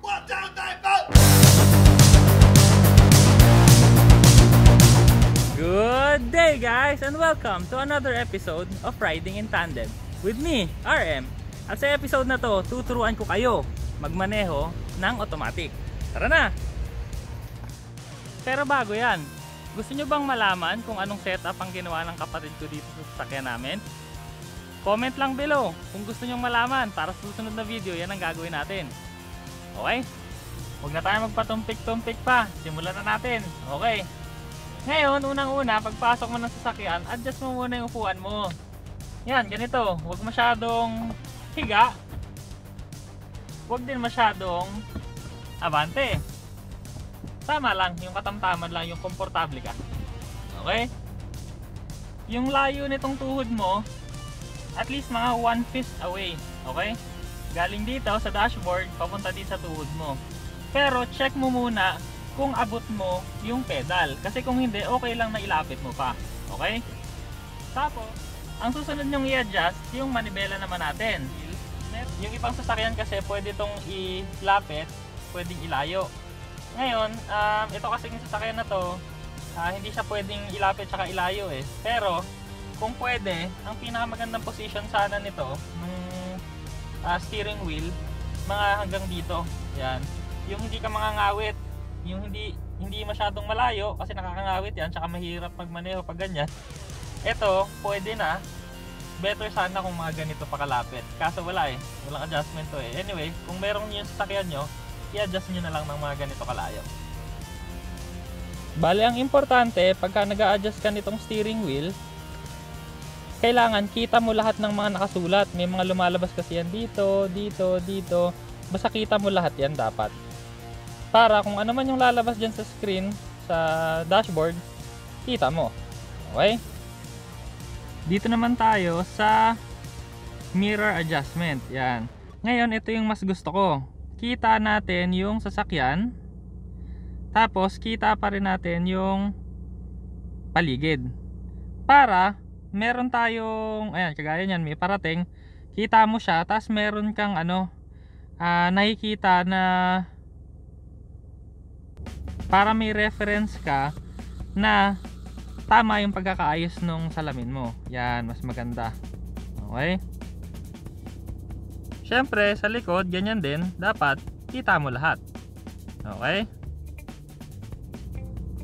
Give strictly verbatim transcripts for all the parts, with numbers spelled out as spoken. Watch out, Typhoon! Good day, guys, and welcome to another episode of Riding in Tandem with me, R M. At sa episode na to, tuturuan ko kayo magmaneho ng automatic. Tara na! Pero bago yan, gusto nyo bang malaman kung anong setup ang ginawa ng kapatid ko dito sa sasakyan namin? Comment lang below kung gusto nyong malaman para sa susunod na video, yan ang gagawin natin. Okay? Huwag na tayo magpatumpik-tumpik pa. Simulan na natin. Okay? Ngayon, unang-una, pagpasok mo ng sasakyan, adjust mo muna yung upuan mo. Yan, ganito. Huwag masyadong higa. Huwag din masyadong abante. Tama lang, yung katamtaman lang, yung komportable ka. Okay? Yung layo nitong tuhod mo, at least mga one fist away. Okay? Galing dito sa dashboard, papunta dito sa tuhod mo. Pero check mo muna kung abot mo yung pedal. Kasi kung hindi, okay lang na ilapit mo pa. Okay? Tapos, ang susunod nyong i-adjust, yung manibela naman natin. Yung ibang sasakyan kasi, pwede itong ilapit, pwedeng ilayo. Ngayon, um, ito kasi yung sasakyan na to, uh, hindi siya pwedeng ilapit tsaka ilayo eh. Pero, kung pwede, ang pinakamagandang position sana nito, nung Uh, steering wheel, mga hanggang dito. Yan. Yung hindi ka mangangawit, yung hindi hindi masyadong malayo kasi nakakangawit yan, tsaka mahirap magmaneho pag ganyan. Ito, pwede na. Better sana kung mga ganito pakalapit. Kaso wala eh. Walang adjustment to eh. Anyway, kung merong yung sasakyan nyo, i-adjust nyo na lang ng mga ganito kalayo. Bale, ang importante, pagka nag-a-adjust ka nitong steering wheel, kailangan kita mo lahat ng mga nakasulat. May mga lumalabas kasi yan dito, dito, dito. Basta kita mo lahat yan dapat. Para kung ano man yung lalabas dyan sa screen, sa dashboard, kita mo. Okay? Dito naman tayo sa mirror adjustment. Yan. Ngayon, ito yung mas gusto ko. Kita natin yung sasakyan. Tapos, kita pa rin natin yung paligid. Para meron tayong, ayan, kagaya niyan, may parating, kita mo siya, tapos meron kang ano, uh, nakikita na para may reference ka na tama yung pagkakaayos nung salamin mo. Yan, mas maganda. Okay? Siyempre, sa likod, ganyan din, dapat kita mo lahat. Okay?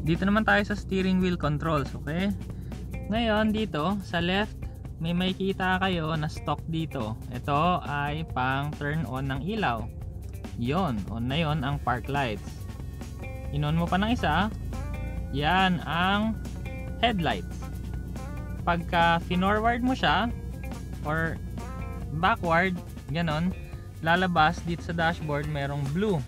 Dito naman tayo sa steering wheel controls, okay? Ngayon dito sa left, may makikita kayo na stock dito. Ito ay pang turn on ng ilaw. Yon, on na yon ang park lights. In-on mo pa ng isa, yan ang headlights. Pagka forward mo siya or backward, ganon, lalabas dito sa dashboard merong blue.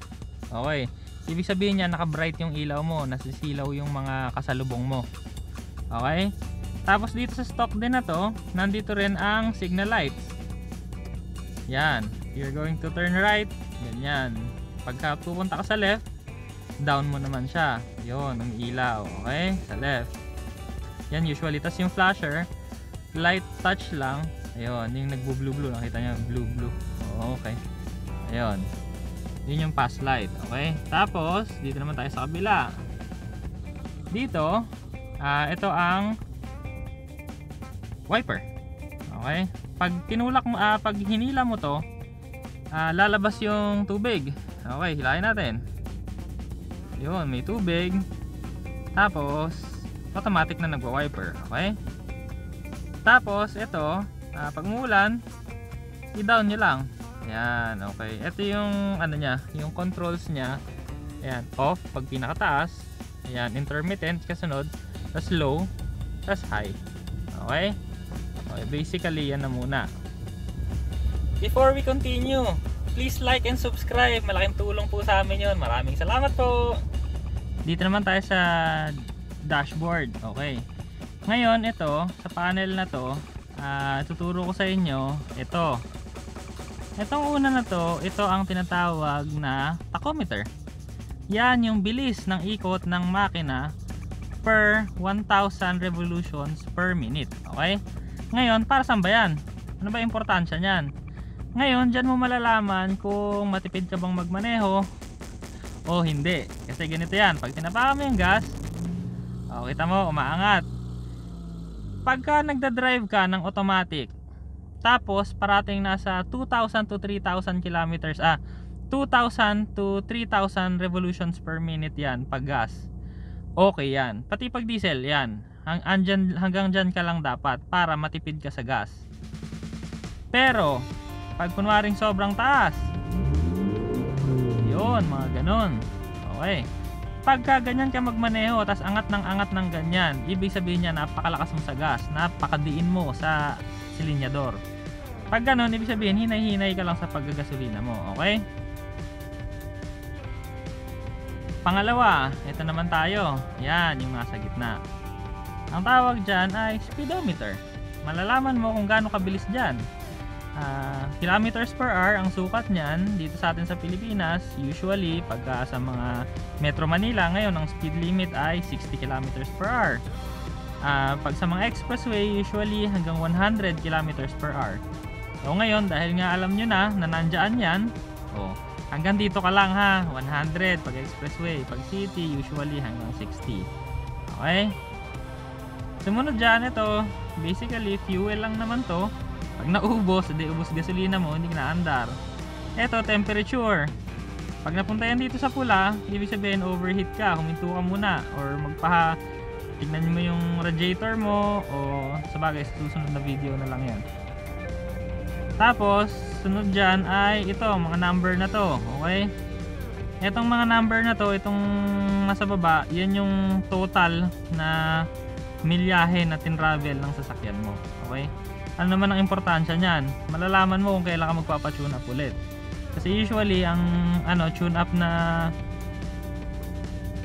Okay, ibig sabihin niya naka-bright yung ilaw mo, nasisilaw yung mga kasalubong mo. Okay? Tapos dito sa stock din na to, nandito rin ang signal lights. Yan. You're going to turn right. Ganyan. Pagka pupunta ka sa left, down mo naman siya. Yun, ang ilaw. Okay? Sa left. Yan usually. Tapos yung flasher, light touch lang. Ayun. Yung nagbu-blue-blue. Nakita nyo? Blue-blue. Okay. Ayun. Yun yung pass light. Okay? Tapos, dito naman tayo sa kabila. Dito, uh, ito ang wiper. Okay? Pag tinulak mo, ah, pag hinila mo to, ah, lalabas yung tubig. Okay, hilahin natin. Yun, may tubig. Tapos, automatic na nagwa-wiper. Okay? Tapos, ito, ah, pag umulan, i-down nyo lang. Ayan, okay. Ito yung, ano nya, yung controls nya. Ayan, off, pag pinakataas. Ayan, intermittent, kasunod. Tapos low, tapos high. Okay? Okay, basically yan na muna. Before we continue, please like and subscribe. Malaking tulong po sa amin yun. Maraming salamat po. Dito naman tayo sa dashboard. Okay. Ngayon ito, sa panel na to, uh, tuturo ko sa inyo ito. Itong una na to, ito ang tinatawag na tachometer. Yan yung bilis ng ikot ng makina per one thousand revolutions per minute. Okay? Ngayon, para saan ba yan? Ano ba importansya niyan? Ngayon, dyan mo malalaman kung matipid ka bang magmaneho o hindi. Kasi ganito yan, pag tinapaan mo yung gas, oh, kita mo, umaangat. Pagka nagdadrive ka ng automatic, tapos parating nasa two thousand to three thousand kilometers, ah, two thousand to three thousand revolutions per minute yan, pag gas. Okay yan, pati pag diesel yan. Hang, andyan, hanggang dyan ka lang dapat para matipid ka sa gas. Pero, pag kunwaring sobrang taas, yun, mga ganun. Okay, pagka ganyan ka magmaneho, tas angat ng angat ng ganyan, ibig sabihin niya napakalakas mo sa gas, napakadiin mo sa silinyador. Pag ganun, ibig sabihin hinay-hinay ka lang sa paggagasolina mo. Okay, pangalawa, ito naman tayo. Yan, yung nasa gitna, ang tawag dyan ay speedometer. Malalaman mo kung gaano kabilis dyan. Uh, kilometers per hour ang sukat niyan dito sa atin sa Pilipinas. Usually pagka sa mga Metro Manila ngayon, ang speed limit ay sixty kilometers per hour. Uh, pag sa mga expressway, usually hanggang one hundred kilometers per hour. So ngayon, dahil nga alam nyo na na nandyan yan, oh, hanggang dito ka lang ha, one hundred pag expressway. Pag city, usually hanggang sixty. Okay, sumunod dyan, ito basically fuel lang naman to. Pag naubos, hindi ubos gasolina mo, hindi na andar. Ito, temperature. Pag napunta yan dito sa pula, ibig sabihin overheat ka, huminto ka muna or magpaha, tignan mo yung radiator mo, o sa bagay, susunod na video na lang yan. Tapos, sunod dyan ay ito, mga number na to. Okay? Itong mga number na to, itong nasa baba, yan yung total na milyahe na tinravel ng sasakyan mo. Okay? Ano naman ang importansya niyan? Malalaman mo kung kailan ka magpapa-tune up ulit. Kasi usually ang ano, tune up na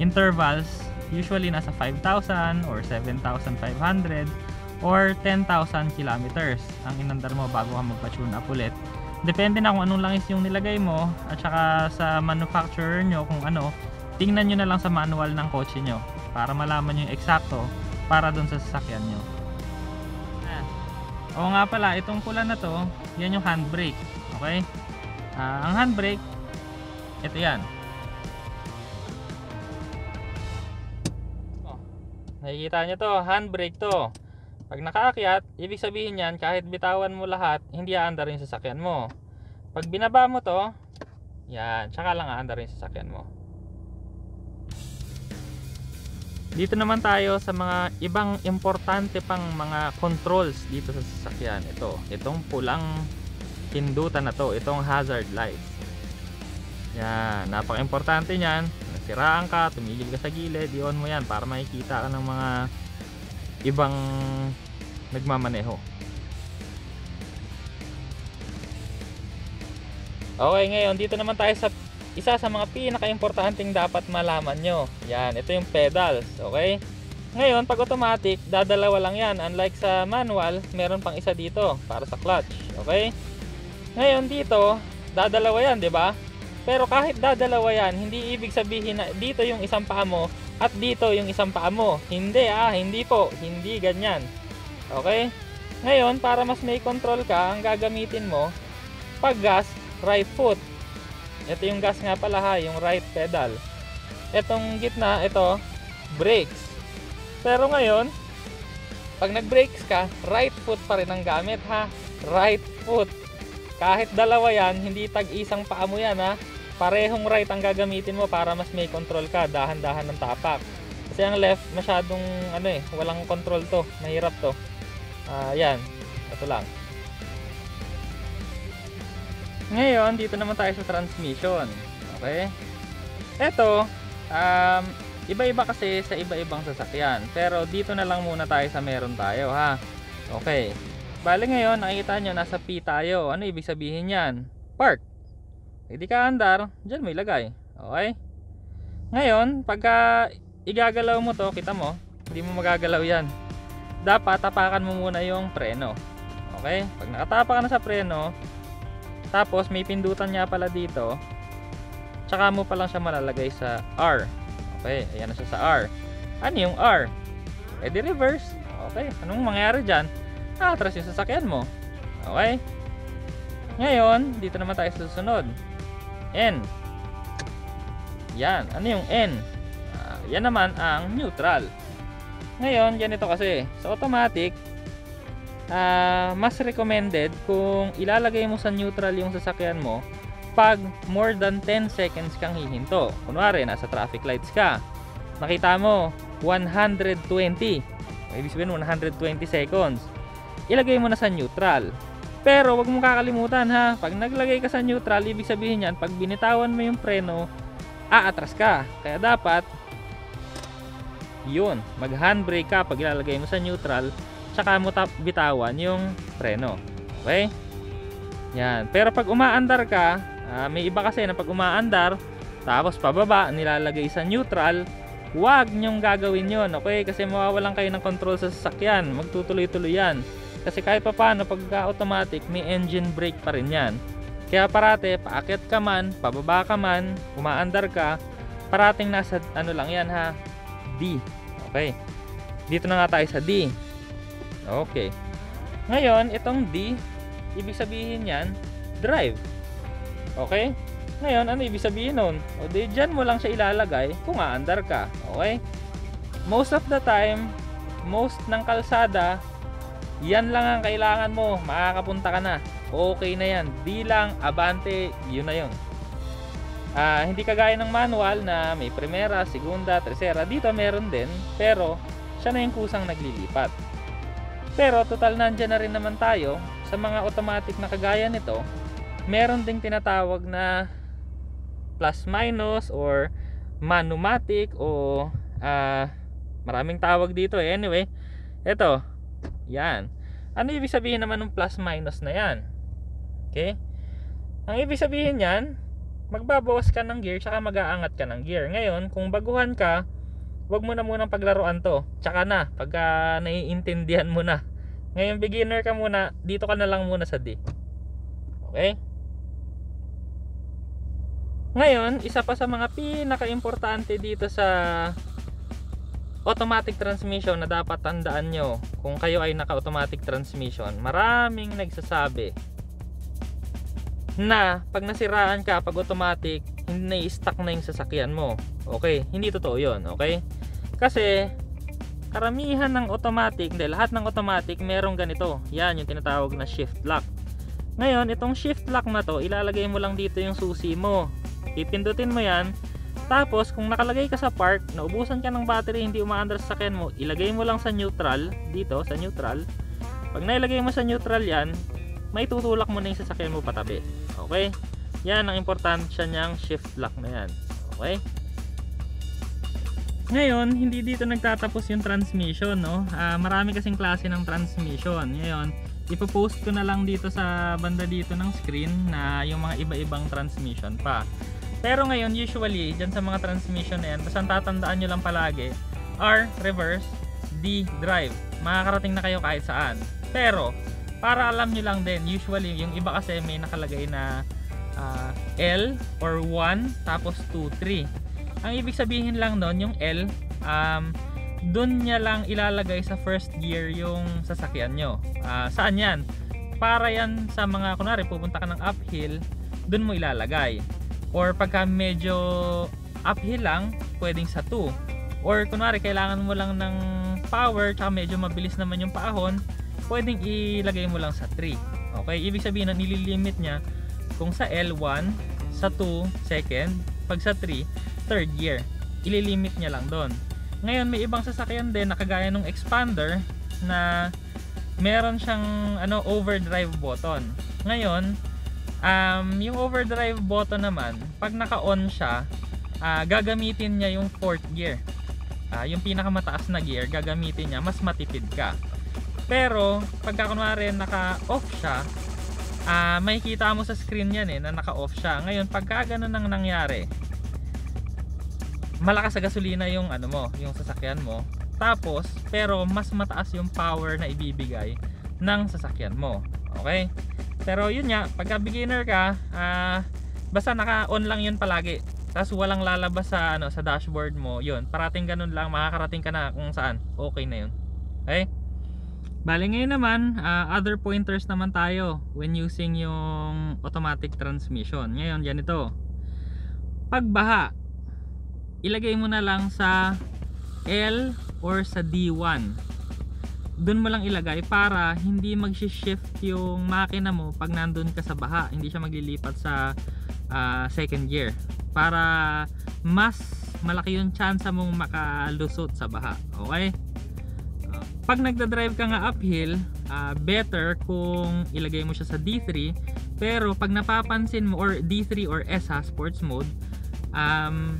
intervals usually nasa five thousand or seven thousand five hundred or ten thousand kilometers ang inandar mo bago ka magpa-tune up ulit. Depende na kung anong langis yung nilagay mo at saka sa manufacturer nyo kung ano. Tingnan nyo na lang sa manual ng kotse nyo para malaman nyo yung eksakto para dun sa sasakyan nyo. O nga pala, itong pula na to, yan yung handbrake. Okay? Uh, ang handbrake, ito yan. Oh, nakikita nyo to, handbrake to. Pag nakaakyat, ibig sabihin yan, kahit bitawan mo lahat, hindi aandar yung sasakyan mo. Pag binaba mo to, yan, tsaka lang aandar yung sasakyan mo. Dito naman tayo sa mga ibang importante pang mga controls dito sa sasakyan. Ito, itong pulang pindutan na to, itong hazard light. Yan, napaka-importante niyan. Nasiraan ka, tumigil ka sa gilid, i-on mo yan para makikita ka ng mga ibang nagmamaneho. Okay, ngayon dito naman tayo sa isa sa mga pinaka-importanteng dapat malaman nyo. Yan, ito yung pedals. Okay? Ngayon, pag automatic, dadalawa lang yan. Unlike sa manual, meron pang isa dito para sa clutch. Okay? Ngayon dito, dadalawa yan, di ba? Pero kahit dadalawa yan, hindi ibig sabihin na dito yung isang paa mo at dito yung isang paa mo. Hindi ah, hindi po. Hindi ganyan. Okay? Ngayon, para mas may control ka, ang gagamitin mo, pag gas, right foot. Ito yung gas nga pala ha, yung right pedal. Etong gitna, ito, brakes. Pero ngayon, pag nag-brakes ka, right foot pa rin ang gamit ha. Right foot. Kahit dalawa yan, hindi tag-isang paa mo yan ha. Parehong right ang gagamitin mo para mas may control ka, dahan-dahan ng tapak. Kasi ang left, masyadong, ano eh, walang control to. Mahirap to. Uh, yan, ito lang. Ngayon, dito naman tayo sa transmission. Okay? Ito, um, iba-iba kasi sa iba-ibang sasakyan. Pero dito na lang muna tayo sa meron tayo, ha? Okay. Bale ngayon, nakikita nyo, nasa P tayo. Ano ibig sabihin yan? Park. Hindi ka andar, dyan may lagay. Okay? Ngayon, pagka igagalaw mo to, kita mo, hindi mo magagalaw yan. Dapat tapakan mo muna yung preno. Okay? Pag nakatapak na sa preno, tapos may pindutan niya pala dito, tsaka mo palang siya malalagay sa R. Okay, ayan na siya sa R. Ano yung R? E di reverse. Okay, anong mangyari dyan? Atras yung sasakyan mo. Okay? Ngayon, dito naman tayo susunod. N. Yan. Ano yung N? Uh, yan naman ang neutral. Ngayon, ganito kasi. Sa automatic, uh, mas recommended kung ilalagay mo sa neutral yung sasakyan mo pag more than ten seconds kang hihinto. Kunwari, nasa traffic lights ka. Nakita mo, one hundred twenty. Ibig sabihin, one hundred twenty seconds. Ilagay mo na sa neutral. Pero wag mong kakalimutan ha, pag naglagay ka sa neutral, ibig sabihin yan, pag binitawan mo yung preno, aatras ka. Kaya dapat, yun, mag handbrake ka pag ilalagay mo sa neutral, tsaka mo bitawan yung preno. Okay? Yan. Pero pag umaandar ka, uh, may iba kasi na pag umaandar, tapos pababa, nilalagay sa neutral, wag nyong gagawin yun. Okay? Kasi mawawalan kayo ng control sa sasakyan. Magtutuloy-tuloy yan. Kasi kahit papaano pagka automatic may engine brake pa rin yan. Kaya parate paakyat ka man, pababa ka man, umaandar ka, parating nasa ano lang yan ha, D. Okay. Dito na nga tayo sa D. Okay. Ngayon, itong D, ibig sabihin yan, drive. Okay? Ngayon, ano ibig sabihin nun? O di, dyan mo lang siya ilalagay kung aandar ka. Okay? Most of the time, most ng kalsada, yan lang ang kailangan mo, makakapunta ka na, okay na yan. Di lang abante, yun na yun. Uh, hindi kagaya ng manual na may primera, segunda, tercera, dito meron din, pero siya na yung kusang naglilipat. Pero total nandyan na rin naman tayo sa mga automatic na kagaya nito. Meron ding tinatawag na plus minus or manumatic o uh, maraming tawag dito eh. Anyway, eto. Yan. Ano ibig sabihin naman ng plus minus na yan? Okay? Ang ibig sabihin yan, magbabawas ka ng gear tsaka mag-aangat ka ng gear. Ngayon, kung baguhan ka, wag mo na munang paglaruan to. Tsaka na, pagka naiintindihan mo na. Ngayon, beginner ka muna, dito ka na lang muna sa D. Okay? Ngayon, isa pa sa mga pinaka-importante dito sa automatic transmission na dapat tandaan nyo kung kayo ay naka-automatic transmission. Maraming nagsasabi na pag nasiraan ka, pag automatic, hindi na-stuck na yung sasakyan mo. Okay, hindi totoo yun. Okay? Kasi karamihan ng automatic, hindi, lahat ng automatic merong ganito. Yan yung tinatawag na shift lock. Ngayon, itong shift lock na to, ilalagay mo lang dito yung susi mo. Pipindutin mo yan. Tapos, kung nakalagay ka sa park, naubusan ka ng battery, hindi umaandar sa sakyan mo, ilagay mo lang sa neutral, dito, sa neutral. Pag nailagay mo sa neutral yan, may tutulak mo na yung sasakyan mo patabi. Okay? Yan ang importansya niyang shift lock na yan. Okay? Ngayon, hindi dito nagtatapos yung transmission, no? Uh, marami kasing klase ng transmission. Ngayon, ipopost ko na lang dito sa banda dito ng screen na yung mga iba-ibang transmission pa. Pero ngayon, usually, dyan sa mga transmission na yan, basta tatandaan nyo lang palagi, R, reverse, D, drive. Makakarating na kayo kahit saan. Pero, para alam nyo lang din, usually, yung iba kasi may nakalagay na uh, L or one, tapos two, three. Ang ibig sabihin lang nun, yung L, um, dun niya lang ilalagay sa first gear yung sasakyan nyo. Uh, saan yan? Para yan sa mga, kunwari, pupunta ka ng uphill, dun mo ilalagay. Or pagka medyo uphill lang, pwedeng sa two. Or kunwari, kailangan mo lang ng power, tsaka medyo mabilis naman yung paahon, pwedeng ilagay mo lang sa three. Okay, ibig sabihin na nililimit niya kung sa L one, sa two, second, pag sa three, third gear. Ililimit niya lang doon. Ngayon, may ibang sasakyan din na kagaya ng Expander na meron siyang ano, overdrive button. Ngayon, Um, yung overdrive button naman, pag naka-on siya, uh, gagamitin niya yung fourth gear. Uh, yung pinakamataas na gear, gagamitin niya, mas matipid ka. Pero, pagka kunwari naka-off siya, uh, makikita mo sa screen yan eh, na naka-off siya. Ngayon, pagka ganun ang nangyari, malakas sa gasolina yung, ano mo, yung sasakyan mo. Tapos, pero mas mataas yung power na ibibigay ng sasakyan mo. Okay? Pero yun nga, pagka beginner ka, uh, basta naka-on lang yun palagi. Tapos walang lalabas sa, ano, sa dashboard mo. Yun, parating ganun lang, makakarating ka na kung saan. Okay na yun. Okay? Bale, ngayon naman, uh, other pointers naman tayo when using yung automatic transmission. Ngayon, ganito. Pag baha, ilagay mo na lang sa L or sa D one. Doon mo lang ilagay para hindi mag-shift yung makina mo pag nandun ka sa baha. Hindi siya maglilipat sa uh, second gear. Para mas malaki yung chance mong makalusot sa baha. Okay? Pag nagdadrive ka nga uphill, uh, better kung ilagay mo siya sa D three, pero pag napapansin mo, or D three or S ha, sports mode, um,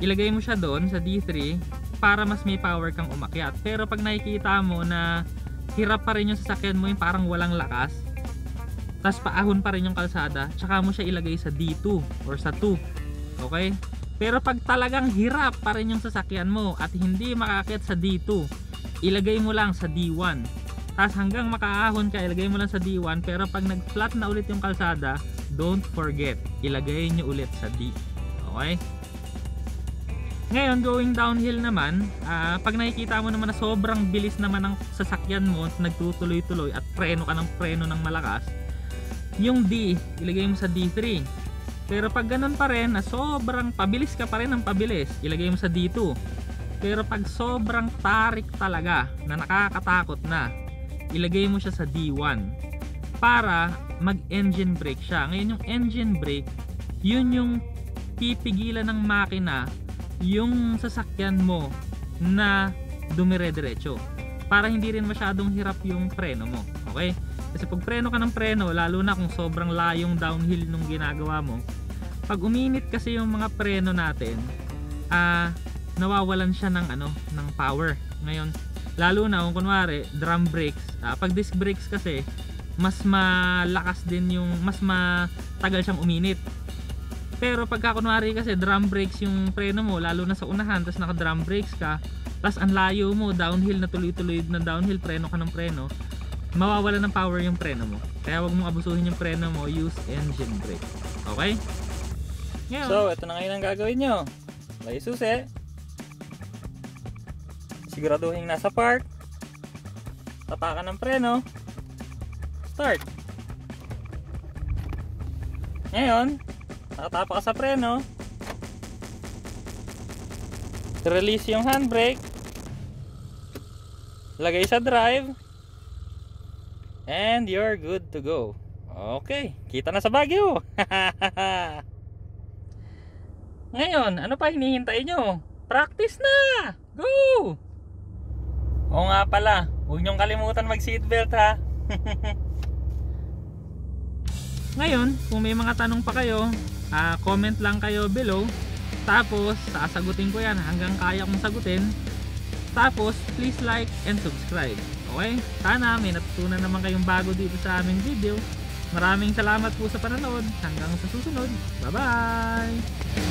ilagay mo siya doon sa D three para mas may power kang umakyat. Pero pag nakikita mo na hirap pa rin yung sasakyan mo, yung parang walang lakas, tas paahon pa rin yung kalsada, tsaka mo siya ilagay sa D two or sa two. Okay? Pero pag talagang hirap pa rin yung sasakyan mo at hindi makakit sa D two, ilagay mo lang sa D one. Tapos hanggang makaahon ka, ilagay mo lang sa D one. Pero pag nag-flat na ulit yung kalsada, don't forget, ilagay nyo ulit sa D. Okay? Ngayon, going downhill naman, uh, pag nakikita mo naman na sobrang bilis naman ng sasakyan mo, nagtutuloy-tuloy at preno ka ng preno ng malakas, yung D, ilagay mo sa D three. Pero pag ganun pa rin, na sobrang pabilis ka pa rin ng pabilis, ilagay mo sa D two. Pero pag sobrang tarik talaga na nakakatakot na, ilagay mo siya sa D one para mag-engine brake siya. Ngayon yung engine brake, yun yung pipigilan ng makina yung sasakyan mo na dumire-diretso. Para hindi rin masyadong hirap yung preno mo. Okay? Kasi pag preno ka ng preno, lalo na kung sobrang layong downhill nung ginagawa mo, pag uminit kasi yung mga preno natin, ah... Uh, nawawalan siya ng ano, ng power. Ngayon, lalo na kung kunwari drum brakes, uh, pag disc brakes kasi mas malakas din yung, mas matagal siyang uminit. Pero pagka kunwari kasi drum brakes yung preno mo, lalo na sa unahan, tas naka drum brakes ka, tas ang layo mo, downhill na tuloy-tuloy na downhill, preno ka ng preno, mawawalan ng power yung preno mo. Kaya wag mong abusuhin yung preno mo, use engine brake. Okay? Ngayon, so ito na ngayon ang gagawin nyo. May susi, siguraduhin nasa park, tapakan ng preno, start. Ngayon, nakatapa ka sa preno, release yung handbrake, lagay sa drive, and you're good to go. Okay, kita na sa Baguio. Ngayon, ano pa hinihintay nyo? Practice na! Go! Oo nga pala, huwag niyong kalimutan mag seatbelt ha. Ngayon, kung may mga tanong pa kayo, uh, comment lang kayo below. Tapos, sasagutin ko yan hanggang kaya kong sagutin. Tapos, please like and subscribe. Okay? Sana may natutunan naman kayong bago dito sa aming video. Maraming salamat po sa panonood. Hanggang sa susunod. Bye-bye!